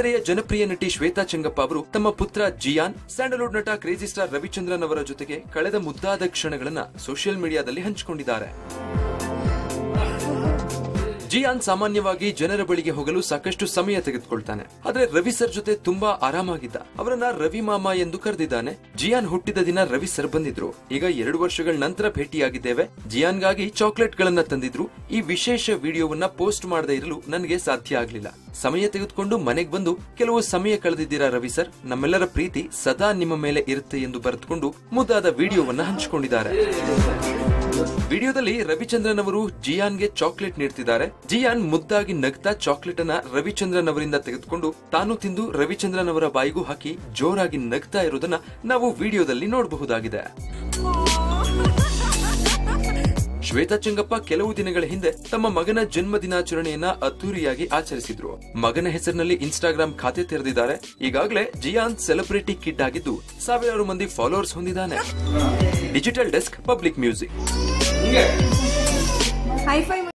ಚಿರತೆರೆಯ ಜನಪ್ರಿಯ ನಟಿ ಶ್ವೇತಾ ಚಂಗಪ್ಪ ಅವರು ತಮ್ಮ ಪುತ್ರ ಜಿಯಾನ್ ಸ್ಯಾಂಡಲ್ವುಡ್ ನಟ ಕ್ರೇಜಿ ಸ್ಟಾರ್ ರವಿಚಂದ್ರನ್ ಅವರ ಜೊತೆಗೆ ಕಳೆದ ಮುದ್ದಾದ ಕ್ಷಣಗಳನ್ನು ಸೋಷಿಯಲ್ ಮೀಡಿಯಾದಲ್ಲಿ ಹಂಚಿಕೊಂಡಿದ್ದಾರೆ. ಜಿಯಾನ್ ಸಾಮಾನ್ಯವಾಗಿ ಜನರ ಬಳಿಗೆ ಹೋಗಲು ಸಾಕಷ್ಟು ಸಮಯ ತೆಗೆದುಕೊಳ್ತಾನೆ. ಆದರೆ ರವಿ ಸರ್ ಜೊತೆ ತುಂಬಾ ಆರಾಮಾಗಿದ್ದ. ಅವರನ್ನ ರವಿ ಮಾಮ ಎಂದು ಕರೆದಿದ್ದಾನೆ. ಜಿಯಾನ್ ಹುಟ್ಟಿದ ದಿನ ರವಿ ಸರ್ ಬಂದಿದ್ರು. ಈಗ 2 ವರ್ಷಗಳ ನಂತರ ಭೇಟಿಯಾಗಿದ್ದೇವೆ. ಜಿಯಾನ್ಗಾಗಿ ಚಾಕ್ಲೇಟ್ಗಳನ್ನು ತಂದಿದ್ರು. ಈ ವಿಶೇಷ ವಿಡಿಯೋವನ್ನ ಪೋಸ್ಟ್ ಮಾಡದೇ ಇರಲು ನನಗೆ ಸಾಧ್ಯ ಆಗಲಿಲ್ಲ. ಸಮಯ ತೆಗೆದುಕೊಂಡು ಮನೆಗೆ ಬಂದು ಕೆಲವು ಸಮಯ ಕಳೆದಿದ್ದೀರಾ ರವಿ ಸರ್, ನಮ್ಮೆಲ್ಲರ ಪ್ರೀತಿ ಸದಾ ನಿಮ್ಮ ಮೇಲೆ ಇರುತ್ತೆ ಎಂದು ಬರೆದುಕೊಂಡು ಮುದ್ದಾದ ವಿಡಿಯೋವನ್ನ ಹಂಚಿಕೊಂಡಿದ್ದಾರೆ. ವಿಡಿಯೋದಲ್ಲಿ ರವಿಚಂದ್ರನ್ ಅವರು ಜಿಯಾನ್ಗೆ ಚಾಕ್ಲೇಟ್ ನೀಡ್ತಿದ್ದಾರೆ. ಜಿಯಾನ್ ಮುದ್ದಾಗಿ ನಗ್ತಾ ಚಾಕ್ಲೇಟ್ ಅನ್ನ ರವಿಚಂದ್ರನ್ ಅವರಿಂದ ತೆಗೆದುಕೊಂಡು ತಾನು ತಿಂದು ರವಿಚಂದ್ರನ್ ಅವರ ಬಾಯಿಗೂ ಹಾಕಿ ಜೋರಾಗಿ ನಗ್ತಾ ಇರೋದನ್ನ ನಾವು ವಿಡಿಯೋದಲ್ಲಿ ನೋಡಬಹುದಾಗಿದೆ. ಶ್ವೇತಾ ಚಂಗಪ್ಪ ಕೆಲವು ದಿನಗಳ ಹಿಂದೆ ತಮ್ಮ ಮಗನ ಜನ್ಮ ದಿನಾಚರಣೆಯನ್ನ ಅದ್ದೂರಿಯಾಗಿ ಆಚರಿಸಿದ್ರು. ಮಗನ ಹೆಸರಿನಲ್ಲಿ ಇನ್ಸ್ಟಾಗ್ರಾಂ ಖಾತೆ ತೆರೆದಿದ್ದಾರೆ. ಈಗಾಗಲೇ ಜಿಯಾನ್ ಸೆಲೆಬ್ರಿಟಿ ಕಿಡ್ ಆಗಿದ್ದು ಸಾವಿರಾರು ಮಂದಿ ಫಾಲೋವರ್ಸ್ ಹೊಂದಿದ್ದಾನೆ. Digital desk, public music.